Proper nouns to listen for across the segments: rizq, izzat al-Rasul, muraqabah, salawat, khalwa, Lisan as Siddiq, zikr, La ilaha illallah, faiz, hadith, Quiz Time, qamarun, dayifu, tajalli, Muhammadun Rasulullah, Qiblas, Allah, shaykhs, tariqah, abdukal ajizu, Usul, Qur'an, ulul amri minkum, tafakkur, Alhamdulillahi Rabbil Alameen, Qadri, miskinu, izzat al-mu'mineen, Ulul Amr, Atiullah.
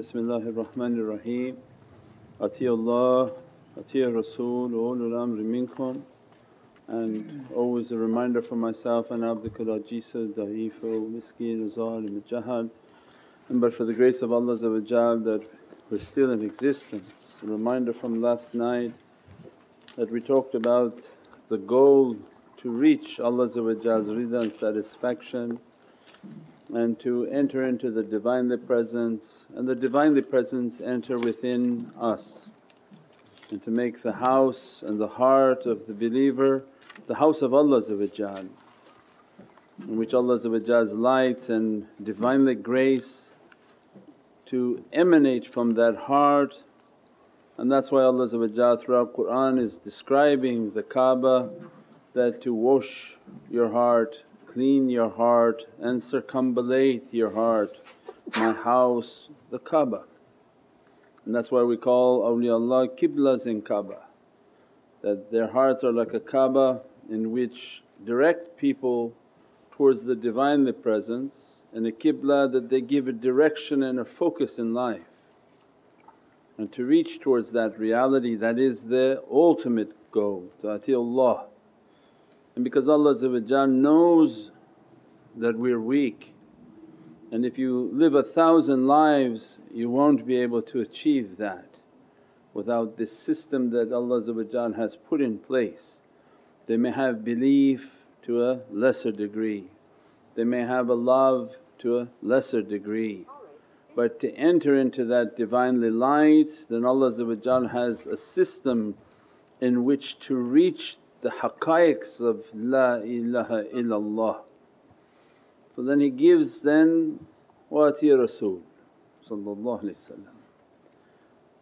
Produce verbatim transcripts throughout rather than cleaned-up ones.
Bismillahir Rahmanir Raheem. Atiullah, wa'atir Rasul, Ulul Amri Minkum. And always a reminder for myself, and abdukal ajizu, dayifu, miskinu, zalimu, jahal. And but for the grace of Allah that we're still in existence. A reminder from last night that we talked about the goal to reach Allah's rida and satisfaction, and to enter into the Divinely Presence, and the Divinely Presence enter within us, and to make the house and the heart of the believer the house of Allah, in which Allah's lights and Divinely grace to emanate from that heart. And that's why Allah throughout Qur'an is describing the Kaaba, that to wash your heart, clean your heart and circumambulate your heart, my house the Kaaba. And that's why we call awliyaullah Qiblas in Kaaba, that their hearts are like a Kaaba in which direct people towards the Divinely Presence, and a Qibla that they give a direction and a focus in life. And to reach towards that reality, that is the ultimate goal, to Atiullah. And because Allah knows that we're weak, and if you live a thousand lives you won't be able to achieve that without this system that Allah has put in place. They may have belief to a lesser degree, they may have a love to a lesser degree, but to enter into that Divinely light, then Allah has a system in which to reach the haqqaiqs of La ilaha illallah. So then He gives then wa'atir Rasul,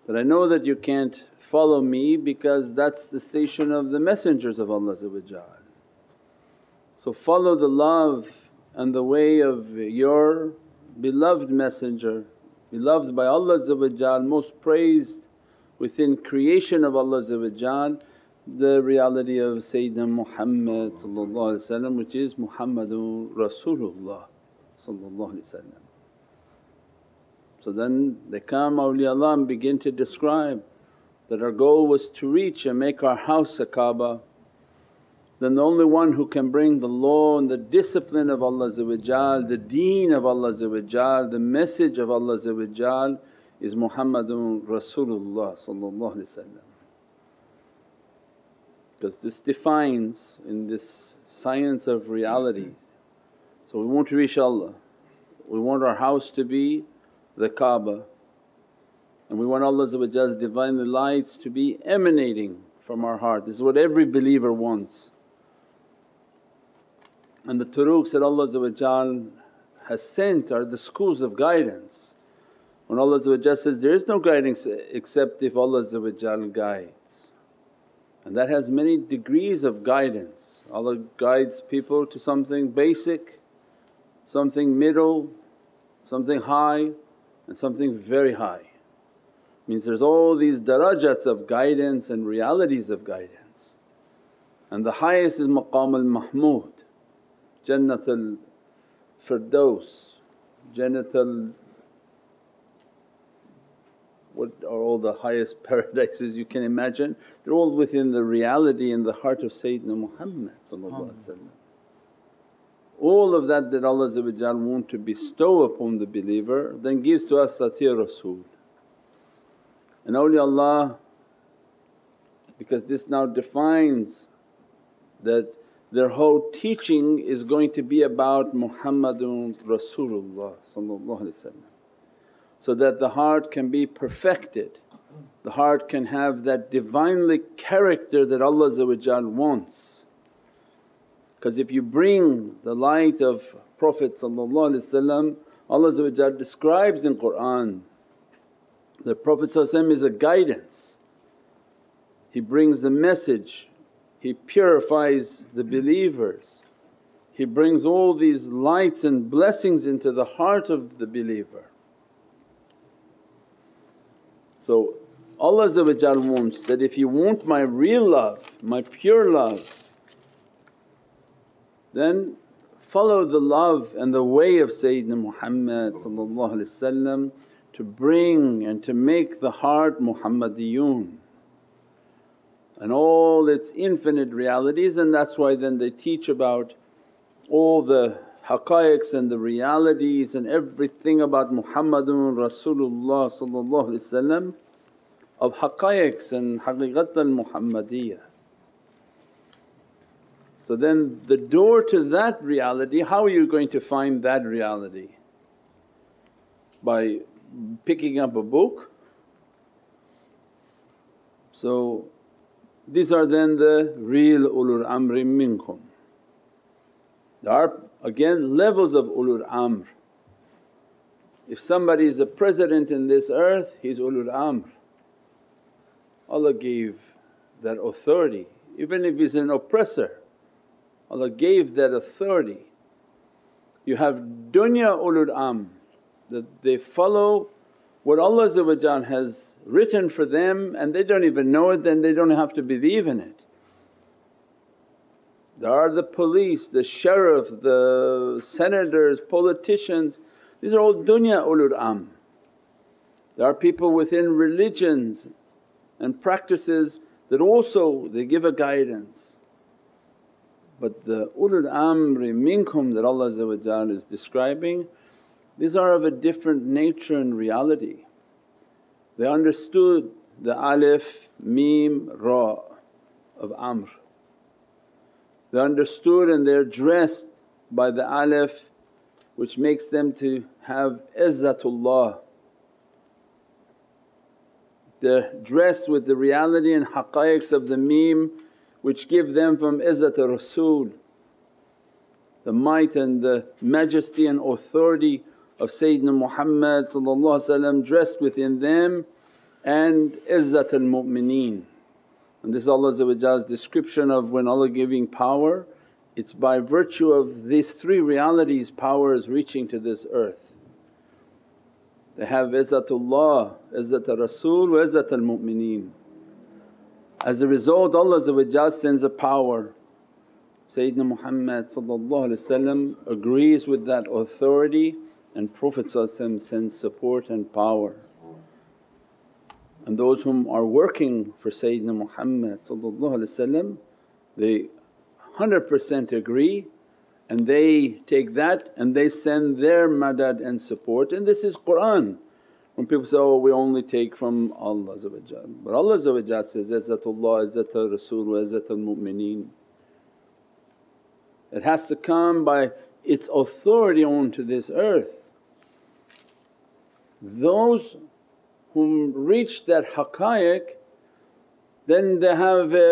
that I know that you can't follow me because that's the station of the messengers of Allah. So follow the love and the way of your beloved messenger, beloved by Allah, most praised within creation of Allah, the reality of Sayyidina Muhammad, which is Muhammadun Rasulullah. So then they come awliyaullah and begin to describe that our goal was to reach and make our house a Kaaba. Then the only one who can bring the law and the discipline of Allah, the deen of Allah, the message of Allah is Muhammadun Rasulullah, because this defines in this science of reality. So we want to reach Allah, we want our house to be the Kaaba, and we want Allah's Divinely lights to be emanating from our heart. This is what every believer wants. And the turuqs that Allah has sent are the schools of guidance. When Allah says, there is no guidance except if Allah guides, and that has many degrees of guidance. Allah guides people to something basic, something middle, something high and something very high. Means there's all these darajats of guidance and realities of guidance, and the highest is maqam al-mahmud, Jannatul Firdaus, Jannatul… what are all the highest paradises you can imagine? They're all within the reality in the heart of Sayyidina Muhammad. All of that that Allah wants to bestow upon the believer, then gives to us Atir Rasul. And awliyaullah, because this now defines that their whole teaching is going to be about Muhammadun Rasulullah, so that the heart can be perfected, the heart can have that Divinely character that Allah wants. Because if you bring the light of Prophet, Allah describes in Qur'an that Prophet is a guidance, he brings the message, he purifies the believers, he brings all these lights and blessings into the heart of the believer. So Allah wants that, if you want my real love, my pure love, then follow the love and the way of Sayyidina Muhammad, to bring and to make the heart Muhammadiyun and all its infinite realities. And that's why then they teach about all the haqqaiqs and the realities and everything about Muhammadun Rasulullah of haqqaiqs and haqiqat al-Muhammadiyah. So then the door to that reality, how are you going to find that reality? By picking up a book? So these are then the real Ulul Amri Minkum. There are again levels of Ulul Amr. If somebody is a president in this earth, he's Ulul Amr. Allah gave that authority, even if he's an oppressor, Allah gave that authority. You have dunya ulul amr, that they follow what Allah has written for them and they don't even know it, then they don't have to believe in it. There are the police, the sheriff, the senators, politicians, these are all dunya ulul amr. There are people within religions and practices that also they give a guidance. But the ulul amri minkum that Allah is describing, these are of a different nature and reality. They understood the alif, mim, ra of amr. They understood and they're dressed by the alif which makes them to have izzatullah. They're dressed with the reality and haqqaiqs of the mim, which give them from izzat al-Rasul, the might and the majesty and authority of Sayyidina Muhammad dressed within them, and izzat al-mu'mineen. And this is Allah's description of when Allah giving power, it's by virtue of these three realities power is reaching to this earth. They have izzatullah, izzat al-Rasul wa izzat al-mu'mineen. As a result, Allah sends a power. Sayyidina Muhammad agrees with that authority and Prophet sends support and power. And those whom are working for Sayyidina Muhammad they one hundred percent agree and they take that and they send their madad and support, and this is Qur'an. When people say, oh, we only take from Allah, but Allah says, izzatullah, izzat al-Rasul wa izzat al-mu'mineen. It has to come by its authority onto this earth. Those whom reach that haqqaiq, then they have a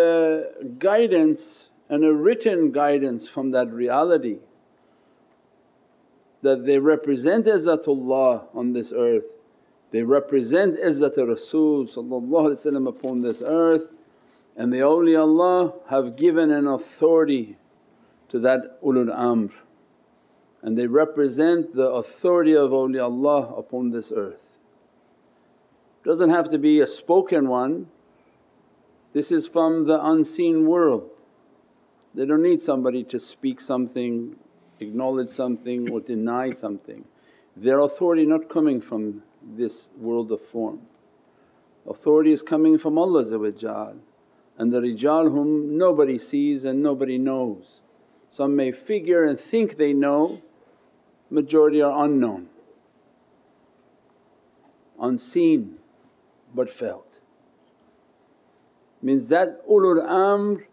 guidance and a written guidance from that reality that they represent izzatullah on this earth. They represent izzat al-Rasul upon this earth, and the awliyaullah have given an authority to that ulul amr, and they represent the authority of awliyaullah upon this earth. Doesn't have to be a spoken one, this is from the unseen world. They don't need somebody to speak something, acknowledge something or deny something. Their authority not coming from this world of form. Authority is coming from Allah and the rijal whom nobody sees and nobody knows. Some may figure and think they know, majority are unknown, unseen but felt. Means that ulul amr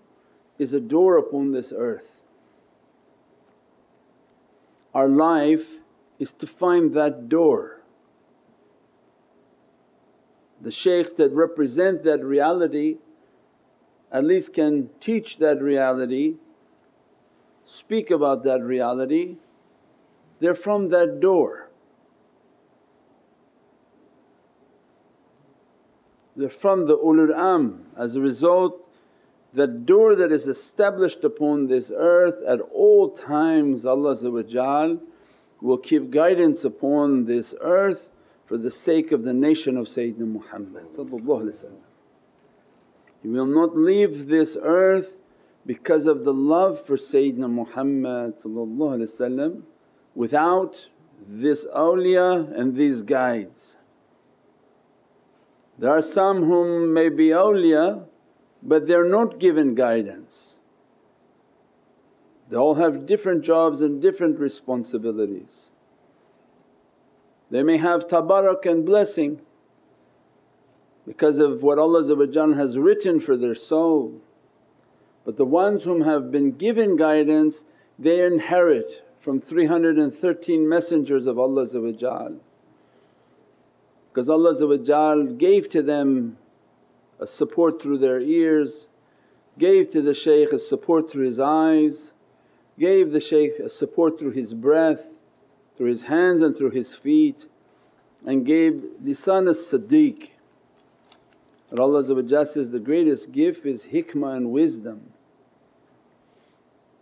is a door upon this earth. Our life is to find that door. The shaykhs that represent that reality at least can teach that reality, speak about that reality, they're from that door. They're from the ulul amr. As a result, that door that is established upon this earth at all times, Allah will keep guidance upon this earth for the sake of the nation of Sayyidina Muhammad. He will not leave this earth because of the love for Sayyidina Muhammad without this awliya and these guides. There are some whom may be awliya but they're not given guidance. They all have different jobs and different responsibilities. They may have tabarak and blessing because of what Allah has written for their soul, but the ones whom have been given guidance they inherit from three hundred thirteen messengers of Allah, because Allah gave to them a support through their ears, gave to the shaykh a support through his eyes, gave the shaykh a support through his breath, through his hands and through his feet, and gave Lisan as Siddiq. But Allah says, the greatest gift is hikmah and wisdom,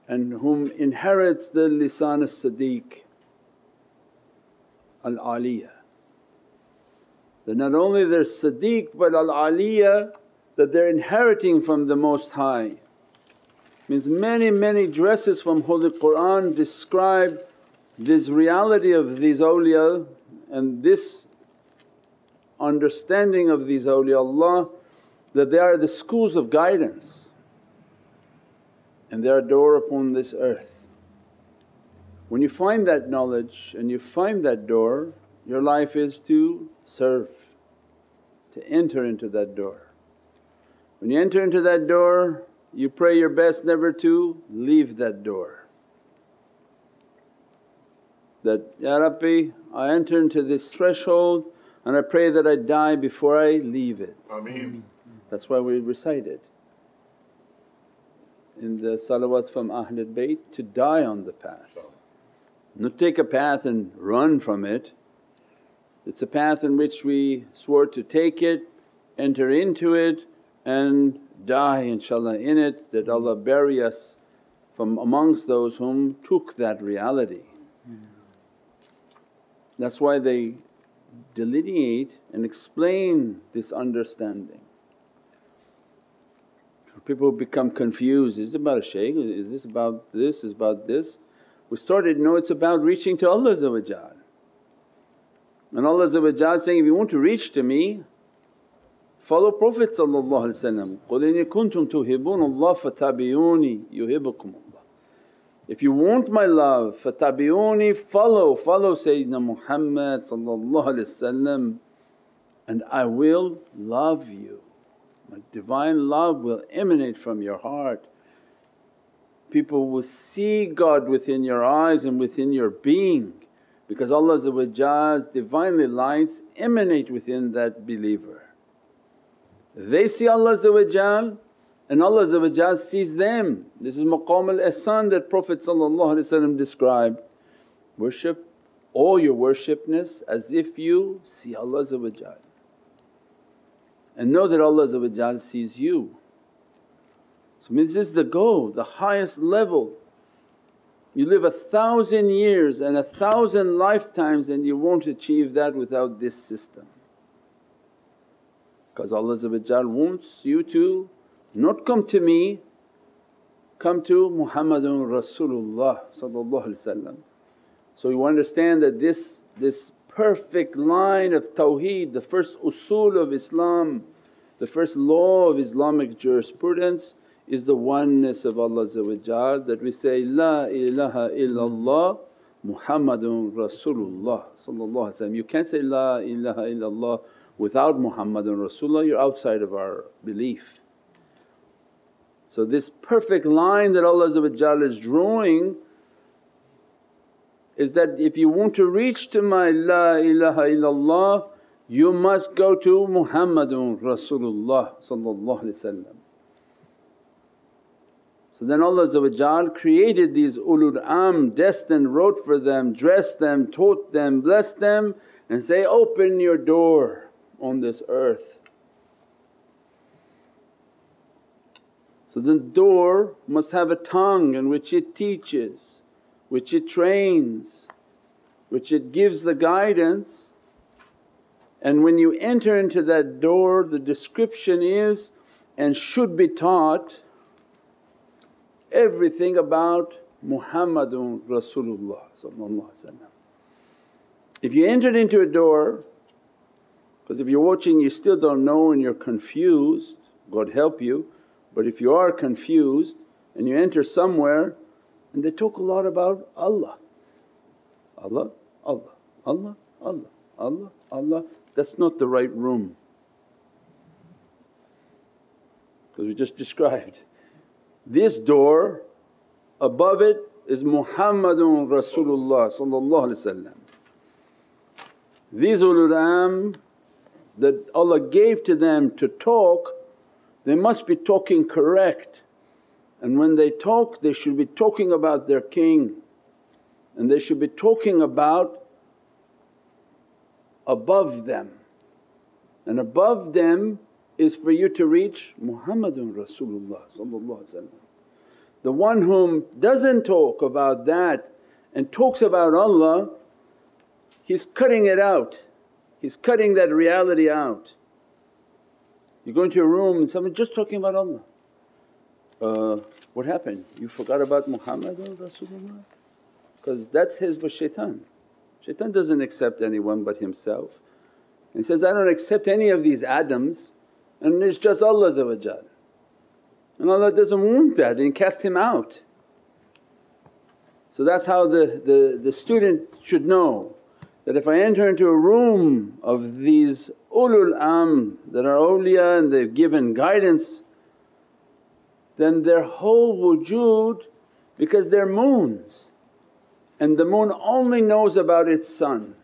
and whom inherits the Lisan as Siddiq al-aliyah. That not only they're Siddiq but al-aliyah, that they're inheriting from the Most High. Means many many dresses from Holy Qur'an describe this reality of these awliya and this understanding of these awliyaullah, that they are the schools of guidance and they are door upon this earth. When you find that knowledge and you find that door, your life is to serve, to enter into that door. When you enter into that door, you pray your best never to leave that door. That, Ya Rabbi, I enter into this threshold and I pray that I die before I leave it. Ameen. That's why we recite it in the salawat from Ahlul Bayt, to die on the path, not take a path and run from it. It's a path in which we swore to take it, enter into it and die inshaAllah in it, that Allah bury us from amongst those whom took that reality. That's why they delineate and explain this understanding. People become confused, is it about a shaykh, is this about this, is about this? We started, no, it's about reaching to Allah. And Allah is saying, if you want to reach to me, follow Prophet ﷺ. قُلْ إِنِ كُنْتُمْ تُحِبُّونَ اللَّهَ فَتَّبِعُونِي يُحِبُّكُمُ اللَّهُ. If you want my love, fatabi'uni, follow, follow Sayyidina Muhammad ﷺ, and I will love you. My divine love will emanate from your heart. People will see God within your eyes and within your being, because Allah's Divinely lights emanate within that believer. They see Allah and Allah sees them. This is maqam al-ihsan that Prophet described. Worship all your worshipness as if you see Allah, and know that Allah sees you. So this is the goal, the highest level. You live a thousand years and a thousand lifetimes and you won't achieve that without this system, because Allah wants you to not come to me, come to Muhammadun Rasulullah. So you understand that this, this perfect line of tawheed, the first usul of Islam, the first law of Islamic jurisprudence, is the oneness of Allah, that we say, La ilaha illallah Muhammadun Rasulullah. You can't say, La ilaha illallah without Muhammadun Rasulullah, you're outside of our belief. So this perfect line that Allah is drawing is that if you want to reach to my La ilaha illallah, you must go to Muhammadun Rasulullah. So then Allah created these Ulul Amr, destined, wrote for them, dressed them, taught them, blessed them, and say, open your door on this earth. So the door must have a tongue in which it teaches, which it trains, which it gives the guidance. And when you enter into that door, the description is, and should be taught, everything about Muhammadun Rasulullah. If you entered into a door, Because if you're watching you still don't know and you're confused, God help you. But if you are confused and you enter somewhere and they talk a lot about Allah, Allah, Allah, Allah, Allah, Allah, Allah, that's not the right room. Because we just described this door, above it is Muhammadun Rasulullah. These ulul amr that Allah gave to them to talk, they must be talking correct, and when they talk they should be talking about their king, and they should be talking about above them, and above them is for you to reach Muhammadun Rasulullah, the one whom doesn't talk about that and talks about Allah, he's cutting it out, he's cutting that reality out. You go into a room and someone just talking about Allah, uh, what happened? You forgot about Muhammad Rasulullah? Because that's hizb al-shaitan. Shaitan doesn't accept anyone but himself, and he says, I don't accept any of these Adams and it's just Allah. And Allah doesn't want that and cast him out. So that's how the, the, the student should know, that if I enter into a room of these ulul amr that are awliya and they've given guidance, then their whole wujood, because they're moons and the moon only knows about its sun.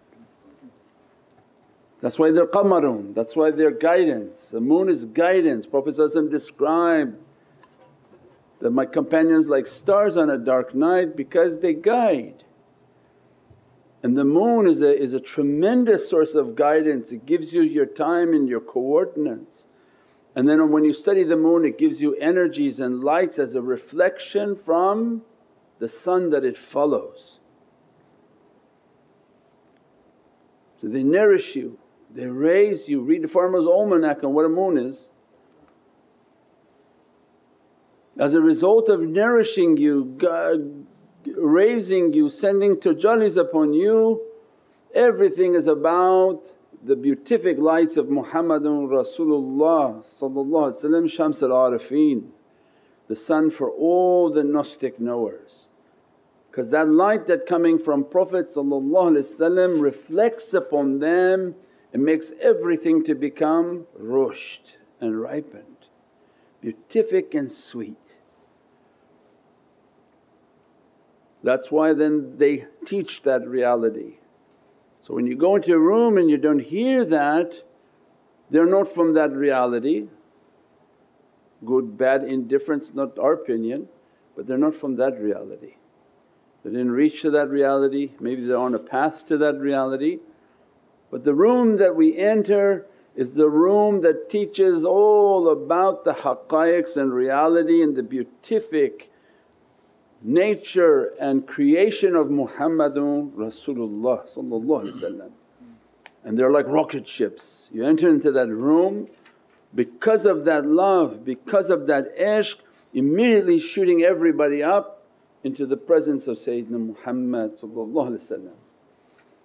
That's why they're qamarun, that's why they're guidance. The moon is guidance. Prophet described that my companions like stars on a dark night because they guide. And the moon is a, is a tremendous source of guidance, it gives you your time and your coordinates. And then when you study the moon it gives you energies and lights as a reflection from the sun that it follows. So they nourish you, they raise you. Read the Farmer's Almanac on what a moon is. As a result of nourishing you, God, raising you, sending tajallis upon you, everything is about the beatific lights of Muhammadun Rasulullah, Shams al-Arifin, the sun for all the Gnostic knowers. Because that light that coming from Prophet reflects upon them and makes everything to become rushd and ripened, beatific and sweet. That's why then they teach that reality. So when you go into a room and you don't hear that, they're not from that reality. Good, bad, indifference, not our opinion, but they're not from that reality. They didn't reach to that reality, maybe they're on a path to that reality. But the room that we enter is the room that teaches all about the haqqaiqs and reality and the beatific nature and creation of Muhammadun Rasulullah. And they're like rocket ships. You enter into that room because of that love, because of that ishq, immediately shooting everybody up into the presence of Sayyidina Muhammad,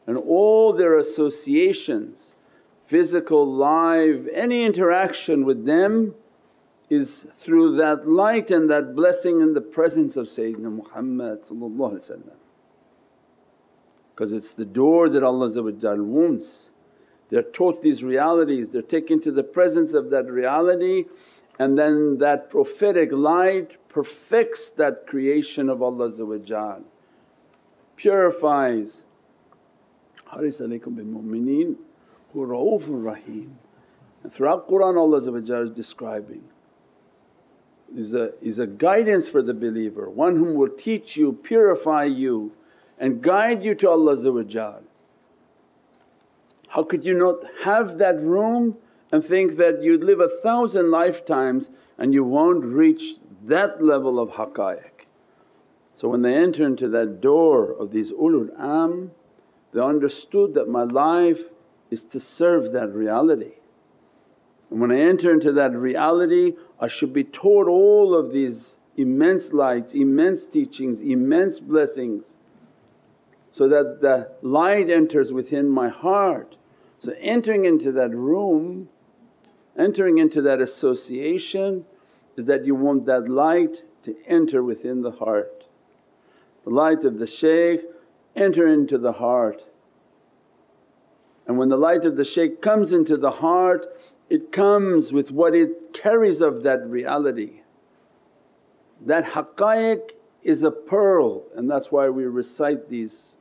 and all their associations, physical, live, any interaction with them is through that light and that blessing in the presence of Sayyidina Muhammad, because it's the door that Allah wants. They're taught these realities, they're taken to the presence of that reality, and then that prophetic light perfects that creation of Allah, purifies. Haris alaykum bil mu'mineen who ra'ufun raheem. And throughout Qur'an Allah is describing is a, is a guidance for the believer, one whom will teach you, purify you and guide you to Allah. How could you not have that room and think that you'd live a thousand lifetimes and you won't reach that level of haqqaiq? So when they enter into that door of these ulul amr, they understood that my life is to serve that reality. And when I enter into that reality I should be taught all of these immense lights, immense teachings, immense blessings, so that the light enters within my heart, So entering into that room, entering into that association is that you want that light to enter within the heart. The light of the shaykh enter into the heart, and when the light of the shaykh comes into the heart, it comes with what it carries of that reality. That haqqaiq is a pearl, and that's why we recite these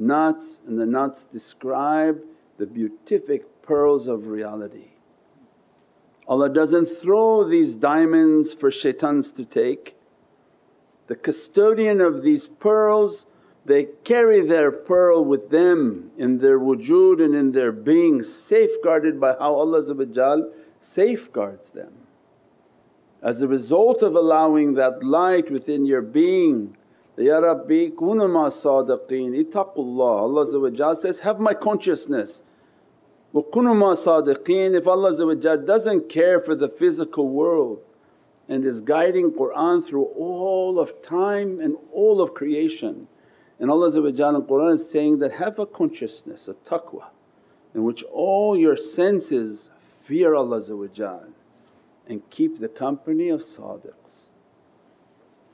knots, and the knots describe the beatific pearls of reality. Allah doesn't throw these diamonds for shaitans to take. The custodian of these pearls, they carry their pearl with them in their wujood and in their being, safeguarded by how Allah safeguards them. As a result of allowing that light within your being, Ya Rabbi kunu ma sadiqeen, ittaqullah. Allah says, have my consciousness. Wa kunu ma sadiqeen. If Allah doesn't care for the physical world and is guiding Qur'an through all of time and all of creation, and Allah in Qur'an is saying that, have a consciousness, a taqwa, in which all your senses fear Allah and keep the company of sadiqs.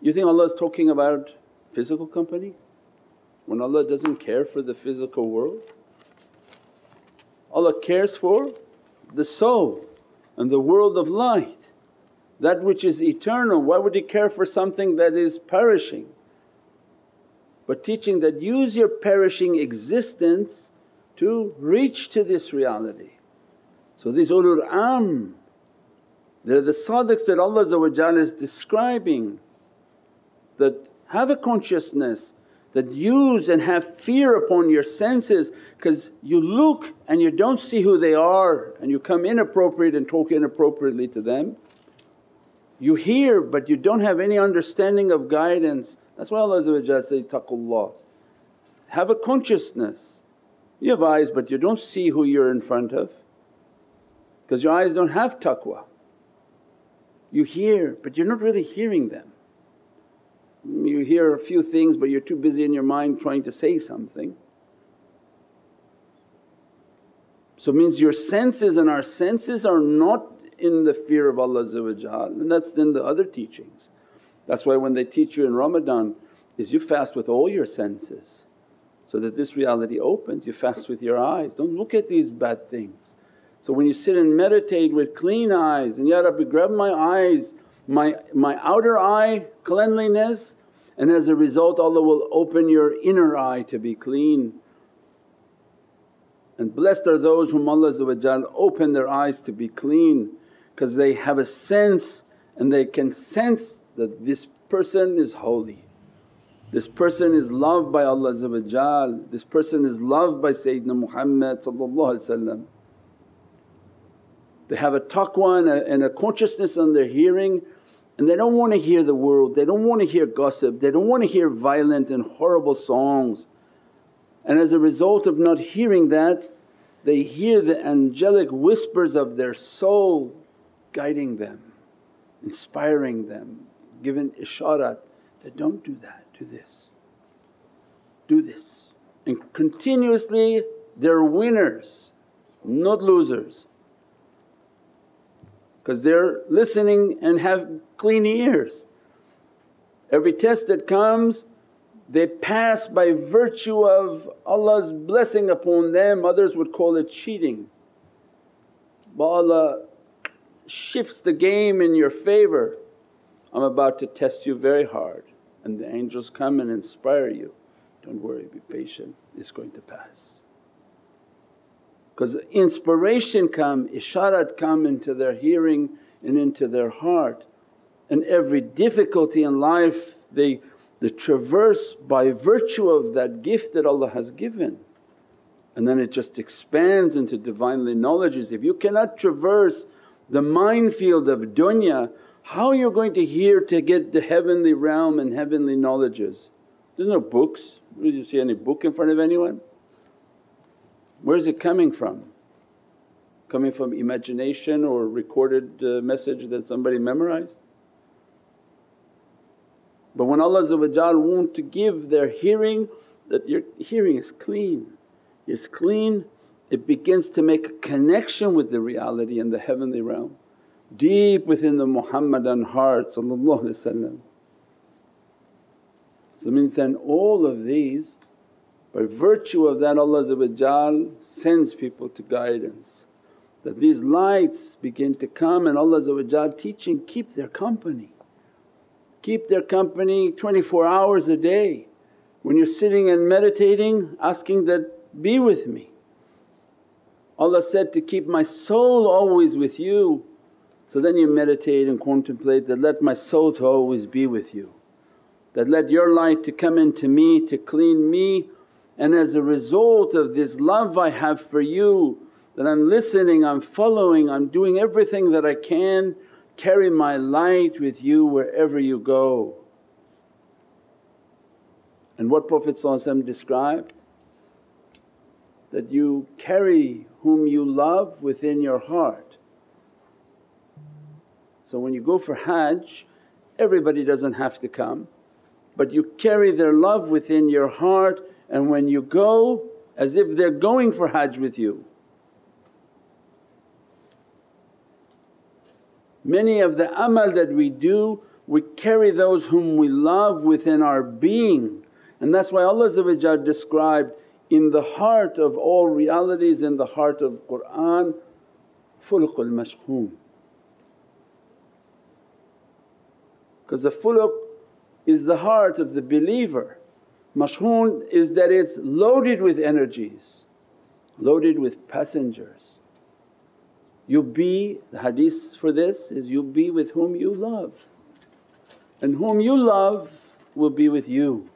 You think Allah is talking about physical company when Allah doesn't care for the physical world? Allah cares for the soul and the world of light, that which is eternal. Why would He care for something that is perishing? But teaching that, use your perishing existence to reach to this reality. So these ulul amr, they're the sadiqs that Allah is describing, that have a consciousness, that use and have fear upon your senses, because you look and you don't see who they are and you come inappropriate and talk inappropriately to them. You hear but you don't have any understanding of guidance. That's why Allah says, ittaqullah, have a consciousness. You have eyes but you don't see who you're in front of, because your eyes don't have taqwa. You hear but you're not really hearing them. You hear a few things but you're too busy in your mind trying to say something. So it means your senses, and our senses are not in the fear of Allah, and that's in the other teachings. That's why when they teach you in Ramadan is you fast with all your senses so that this reality opens. You fast with your eyes, don't look at these bad things. So when you sit and meditate with clean eyes and, Ya Rabbi, grab my eyes, my, my outer eye cleanliness, and as a result Allah will open your inner eye to be clean. And blessed are those whom Allah open their eyes to be clean, because they have a sense and they can sense that this person is holy, this person is loved by Allah, this person is loved by Sayyidina Muhammad. They have a taqwa and a, and a consciousness on their hearing, and they don't want to hear the world, they don't want to hear gossip, they don't want to hear violent and horrible songs. And as a result of not hearing that, they hear the angelic whispers of their soul guiding them, inspiring them, giving isharat that, don't do that, do this, do this. And continuously they're winners, not losers, because they're listening and have clean ears. Every test that comes they pass by virtue of Allah's blessing upon them. Others would call it cheating, but Allah shifts the game in your favour. I'm about to test you very hard, and the angels come and inspire you, don't worry, be patient, it's going to pass. Because inspiration come, isharat come into their hearing and into their heart, and every difficulty in life they, they traverse by virtue of that gift that Allah has given. And then it just expands into Divinely knowledges. If you cannot traverse the minefield of dunya, how are you going to hear to get the heavenly realm and heavenly knowledges? There's no books. Did you see any book in front of anyone? Where's it coming from? Coming from imagination or recorded uh, message that somebody memorized? But when Allah want to give their hearing, that your hearing is clean, it's clean, it begins to make a connection with the reality in the heavenly realm deep within the Muhammadan heart. So it means then all of these, by virtue of that, Allah sends people to guidance, that these lights begin to come and Allah teaching, keep their company. Keep their company twenty-four hours a day. When you're sitting and meditating, asking that, be with me. Allah said to keep my soul always with you. So then you meditate and contemplate that, let my soul to always be with you, that let your light to come into me, to clean me, and as a result of this love I have for you, that I'm listening, I'm following, I'm doing everything that I can, carry my light with you wherever you go. And what Prophet described, that you carry whom you love within your heart. So when you go for Hajj, everybody doesn't have to come, but you carry their love within your heart, and when you go as if they're going for Hajj with you. Many of the amal that we do, we carry those whom we love within our being, and that's why Allah described, in the heart of all realities, in the heart of Qur'an, fulqul mashkhum. Because the fulq is the heart of the believer, mashkhum is that it's loaded with energies, loaded with passengers. You be, the hadith for this is, you be with whom you love, and whom you love will be with you.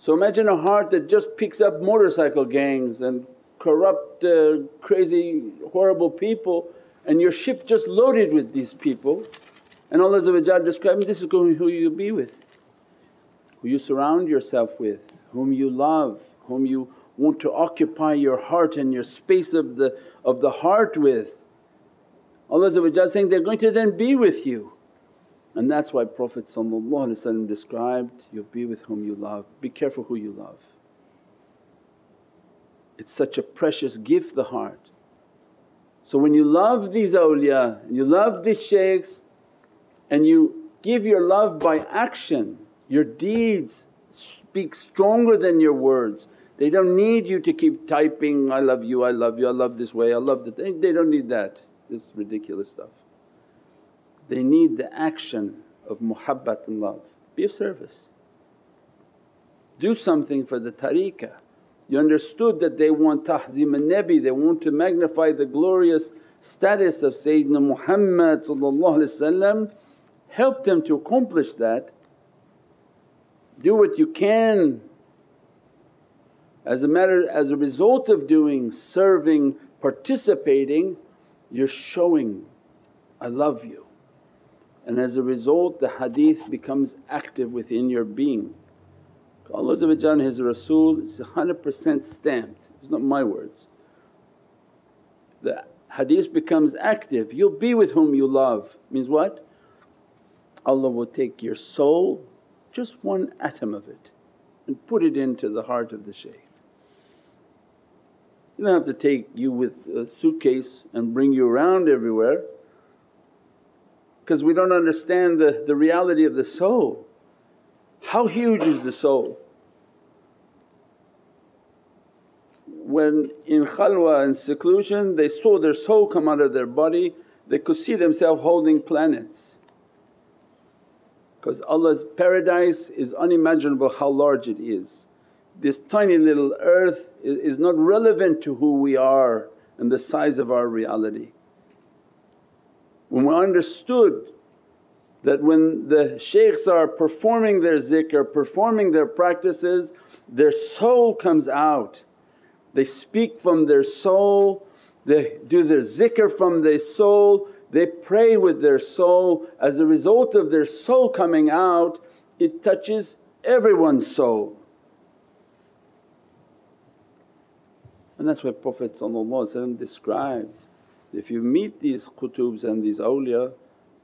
So imagine a heart that just picks up motorcycle gangs and corrupt, uh, crazy, horrible people, and your ship just loaded with these people, and Allah describing, this is who you be with, who you surround yourself with, whom you love, whom you want to occupy your heart and your space of the, of the heart with. Allah saying, they're going to then be with you. And that's why Prophet described, you'll be with whom you love, be careful who you love. It's such a precious gift, the heart. So when you love these awliya and you love these shaykhs and you give your love by action, your deeds speak stronger than your words. They don't need you to keep typing, I love you, I love you, I love this way, I love that. They, they don't need that, this ridiculous stuff. They need the action of muhabbat and love. Be of service, do something for the tariqah. You understood that they want tahzeem al-Nabi, they want to magnify the glorious status of Sayyidina Muhammad, help them to accomplish that. Do what you can. As a matter, as a result of doing, serving, participating, you're showing, I love you. And as a result the hadith becomes active within your being. Allah and His Rasul is one hundred percent stamped, it's not my words. The hadith becomes active, you'll be with whom you love, means what? Allah will take your soul, just one atom of it, and put it into the heart of the shaykh. You don't have to take you with a suitcase and bring you around everywhere, because we don't understand the, the reality of the soul. How huge is the soul? When in khalwa and seclusion they saw their soul come out of their body, they could see themselves holding planets. Because Allah's paradise is unimaginable how large it is. This tiny little earth is not relevant to who we are and the size of our reality. When we understood that when the shaykhs are performing their zikr, performing their practices, their soul comes out. They speak from their soul, they do their zikr from their soul, they pray with their soul. As a result of their soul coming out, it touches everyone's soul. And that's what Prophet described, if you meet these qutubs and these awliya,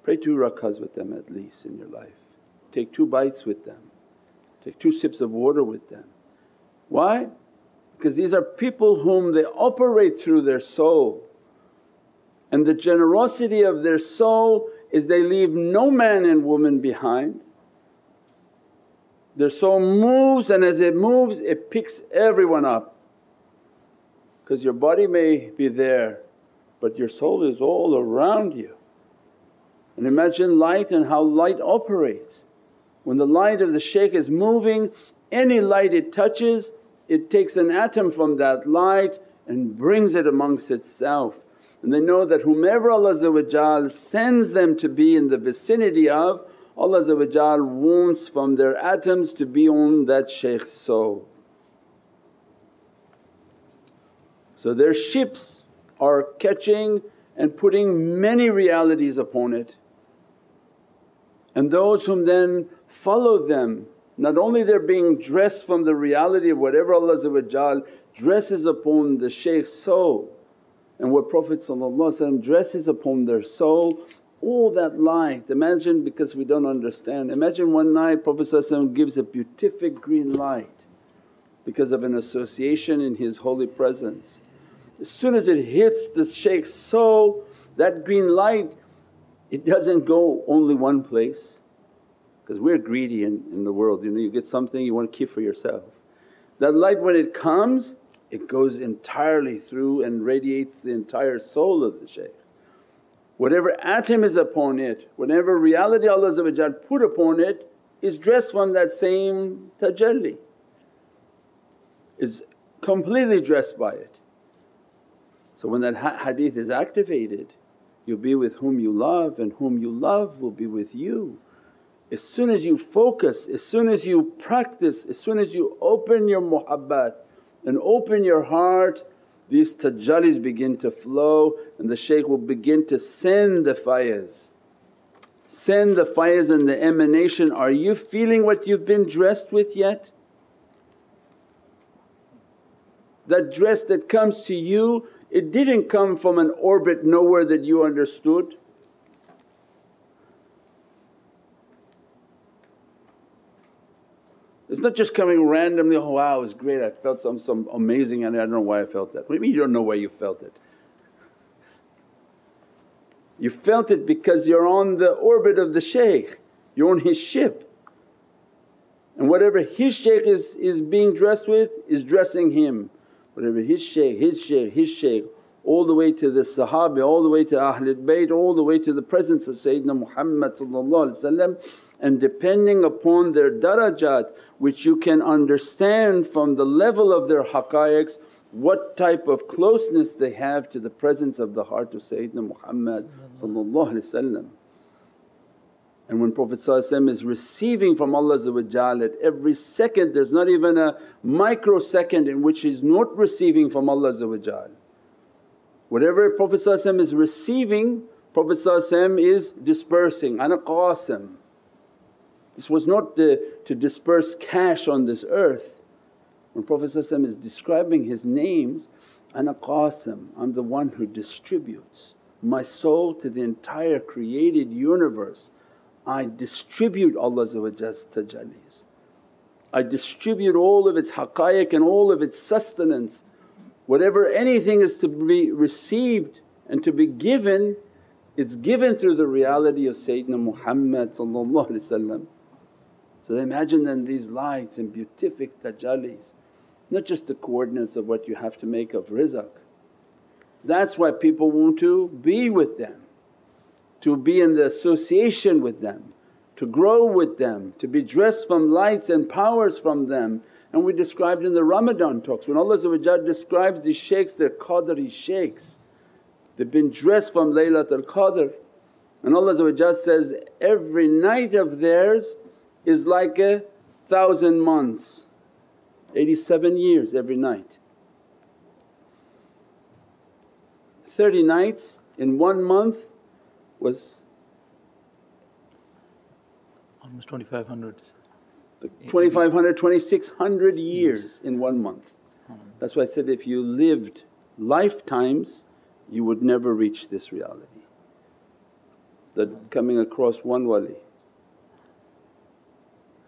pray two rakahs with them at least in your life, take two bites with them, take two sips of water with them. Why? because these are people whom they operate through their soul, and the generosity of their soul is they leave no man and woman behind. Their soul moves, and as it moves it picks everyone up, because your body may be there but your soul is all around you. And imagine light and how light operates. When the light of the shaykh is moving, any light it touches, it takes an atom from that light and brings it amongst itself. And they know that whomever Allah sends them to be in the vicinity of, Allah wants from their atoms to be on that shaykh's soul. So their ships are catching and putting many realities upon it, and those whom then follow them, not only they're being dressed from the reality of whatever Allah dresses upon the shaykh's soul, and what Prophet dresses upon their soul, all that light. Imagine, because we don't understand, imagine one night Prophet gives a beatific green light because of an association in his holy presence. As soon as it hits the shaykh's soul, that green light, it doesn't go only one place, because we're greedy in, in the world, you know, you get something you want to keep for yourself. That light when it comes, it goes entirely through and radiates the entire soul of the shaykh. Whatever atom is upon it, whatever reality Allah put upon it is dressed from that same tajalli, is completely dressed by it. So when that ha hadith is activated, you'll be with whom you love, and whom you love will be with you. As soon as you focus, as soon as you practice, as soon as you open your muhabbat and open your heart, these tajallis begin to flow, and the shaykh will begin to send the faiz. Send the faiz and the emanation. Are you feeling what you've been dressed with yet? That dress that comes to you, it didn't come from an orbit nowhere that you understood. It's not just coming randomly, oh wow, it was great, I felt some, some amazing and I don't know why I felt that. What do you mean you don't know why you felt it? You felt it because you're on the orbit of the shaykh, you're on his ship, and whatever his shaykh is, is being dressed with is dressing him. Whatever his shaykh, his shaykh, his shaykh, all the way to the Sahabi, all the way to Ahlul Bayt, all the way to the presence of Sayyidina Muhammad, and depending upon their darajat, which you can understand from the level of their haqqaiqs, what type of closeness they have to the presence of the heart of Sayyidina Muhammad. And when Prophet is receiving from Allah, at every second there's not even a microsecond in which he's not receiving from Allah. Whatever Prophet is receiving, Prophet is dispersing, ana qasim. This was not the, to disperse cash on this earth. When Prophet is describing his names, ana qasim, I'm the one who distributes my soul to the entire created universe. I distribute Allah's tajallis, I distribute all of its haqqaiq and all of its sustenance. Whatever anything is to be received and to be given, it's given through the reality of Sayyidina Muhammad. So imagine then these lights and beatific tajallis, not just the coordinates of what you have to make of rizq. That's why people want to be with them, to be in the association with them, to grow with them, to be dressed from lights and powers from them. And we described in the Ramadan talks, when Allah describes these shaykhs, they're Qadri shaykhs. They've been dressed from Laylatul Qadr, and Allah says, every night of theirs is like a thousand months, eighty-seven years every night. thirty nights in one month was almost twenty-five hundred. twenty-five hundred, twenty-six hundred years in one month. That's why I said, if you lived lifetimes you would never reach this reality. That coming across one wali,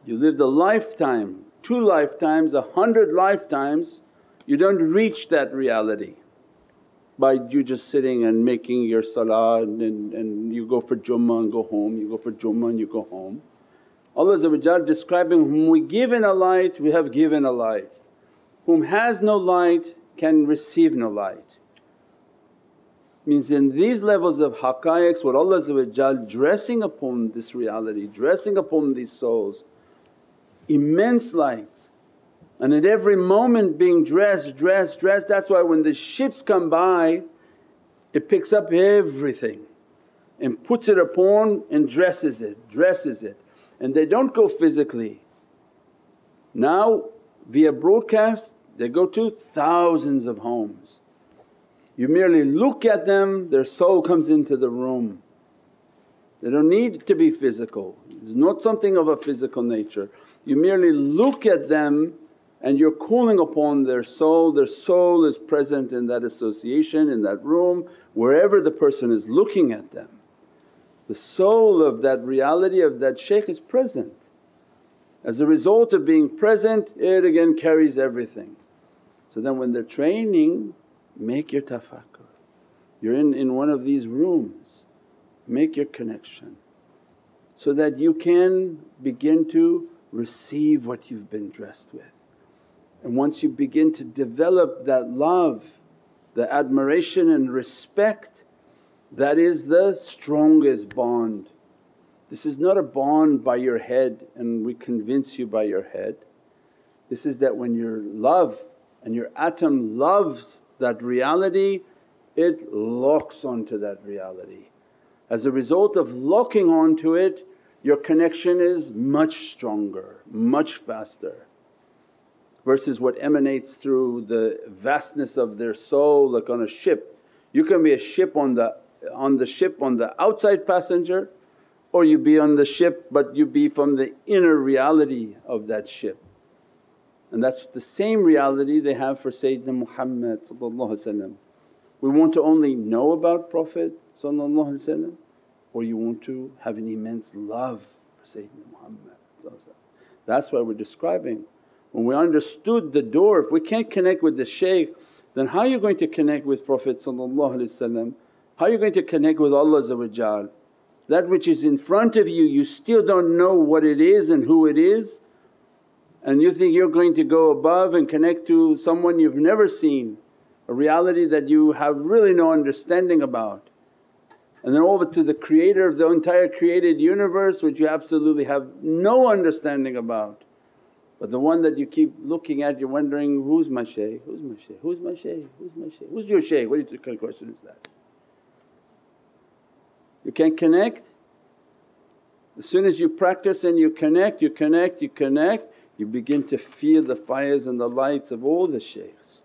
you lived a lifetime, two lifetimes, a hundred lifetimes, You don't reach that reality by you just sitting and making your salah and, and, and you go for Jummah and go home, you go for Jummah and you go home. Allah describing, whom we give in a light, we have given a light. Whom has no light can receive no light. Means in these levels of haqqaiqs, what Allah dressing upon this reality, dressing upon these souls, immense lights. And at every moment being dressed, dressed, dressed. That's why when the ships come by, it picks up everything and puts it upon and dresses it, dresses it. And they don't go physically. Now via broadcast they go to thousands of homes. You merely look at them, their soul comes into the room. They don't need to be physical, it's not something of a physical nature. You merely look at them and you're calling upon their soul, their soul is present in that association, in that room, wherever the person is looking at them. The soul of that reality of that shaykh is present. As a result of being present, it again carries everything. So then when they're training, make your tafakkur. You're in, in one of these rooms, make your connection so that you can begin to receive what you've been dressed with. And once you begin to develop that love, the admiration and respect, that is the strongest bond. This is not a bond by your head and we convince you by your head. This is that when your love and your atom loves that reality, it locks onto that reality. As a result of locking onto it, your connection is much stronger, much faster. Versus what emanates through the vastness of their soul, like on a ship. You can be a ship on the on the ship on the outside passenger, or you be on the ship but you be from the inner reality of that ship. And that's the same reality they have for Sayyidina Muhammad. We want to only know about Prophet, or you want to have an immense love for Sayyidina Muhammad. That's why we're describing. When we understood the door, if we can't connect with the shaykh, then how are you going to connect with Prophet? How are you going to connect with Allah? That which is in front of you, you still don't know what it is and who it is, and you think you're going to go above and connect to someone you've never seen, a reality that you have really no understanding about. And then over to the creator of the entire created universe, which you absolutely have no understanding about. But the one that you keep looking at, you're wondering, who's my shaykh, who's my shaykh, who's my shaykh, who's my shaykh, who's your shaykh? What kind of question is that? You can't connect. As soon as you practice and you connect, you connect, you connect, you begin to feel the fires and the lights of all the shaykhs,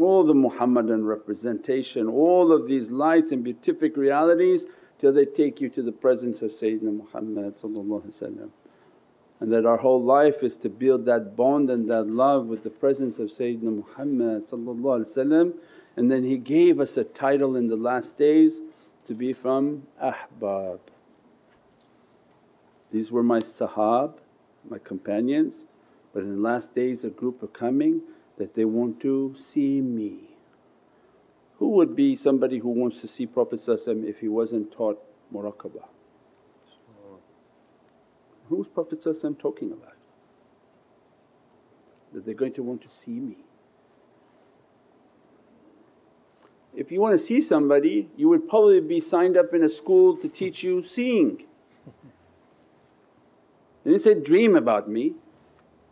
all the Muhammadan representation, all of these lights and beatific realities till they take you to the presence of Sayyidina Muhammad. And that our whole life is to build that bond and that love with the presence of Sayyidina Muhammad. And then he gave us a title in the last days to be from ahbab. These were my sahab, my companions, but in the last days a group are coming that they want to see me. Who would be somebody who wants to see Prophet if he wasn't taught muraqabah? Who's Prophet talking about? That they're going to want to see me. If you want to see somebody, you would probably be signed up in a school to teach you seeing. They didn't say, dream about me.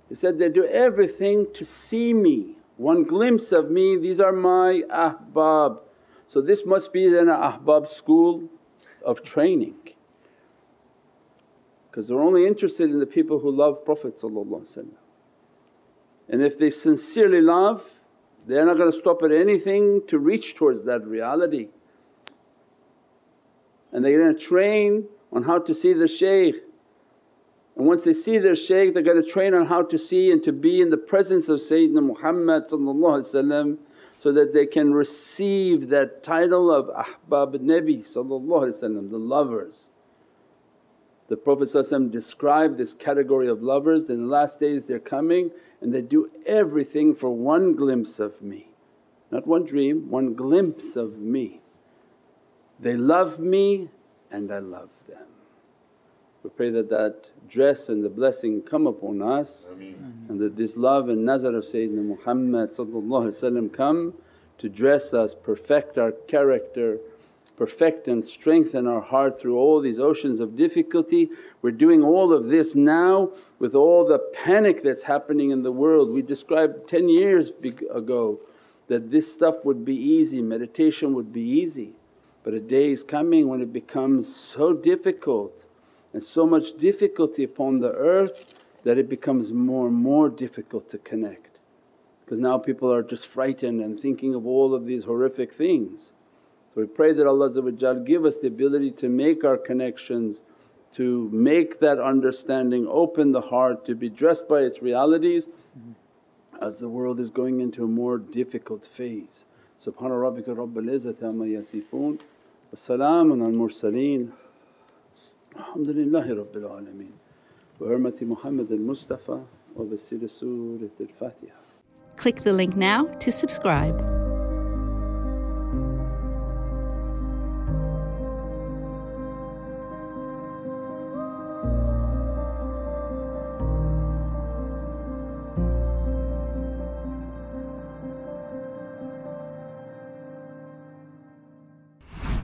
They said, they do everything to see me, one glimpse of me, these are my ahbab. So this must be then an ahbab school of training, because they're only interested in the people who love Prophet. And if they sincerely love, they're not going to stop at anything to reach towards that reality. And they're going to train on how to see the shaykh. And once they see their shaykh, they're going to train on how to see and to be in the presence of Sayyidina Muhammad, so that they can receive that title of ahbab al-Nabi, the lovers. The Prophet ﷺ described this category of lovers, in the last days they're coming and they do everything for one glimpse of me, not one dream, one glimpse of me. They love me and I love them. We pray that that dress and the blessing come upon us. Ameen. And that this love and nazar of Sayyidina Muhammad come to dress us, perfect our character, perfect and strengthen our heart through all these oceans of difficulty. We're doing all of this now with all the panic that's happening in the world. We described ten years ago that this stuff would be easy, meditation would be easy, but a day is coming when it becomes so difficult and so much difficulty upon the earth that it becomes more and more difficult to connect, because now people are just frightened and thinking of all of these horrific things. So we pray that Allah give us the ability to make our connections, to make that understanding, open the heart, to be dressed by its realities as the world is going into a more difficult phase. Subhana rabbika rabbil izzati amma yasifoon, wa salaamun al mursaleen, alhamdulillahi rabbil alameen, bi hurmati Muhammad al Mustafa wa bi siri Surat al Fatiha. Click the link now to subscribe.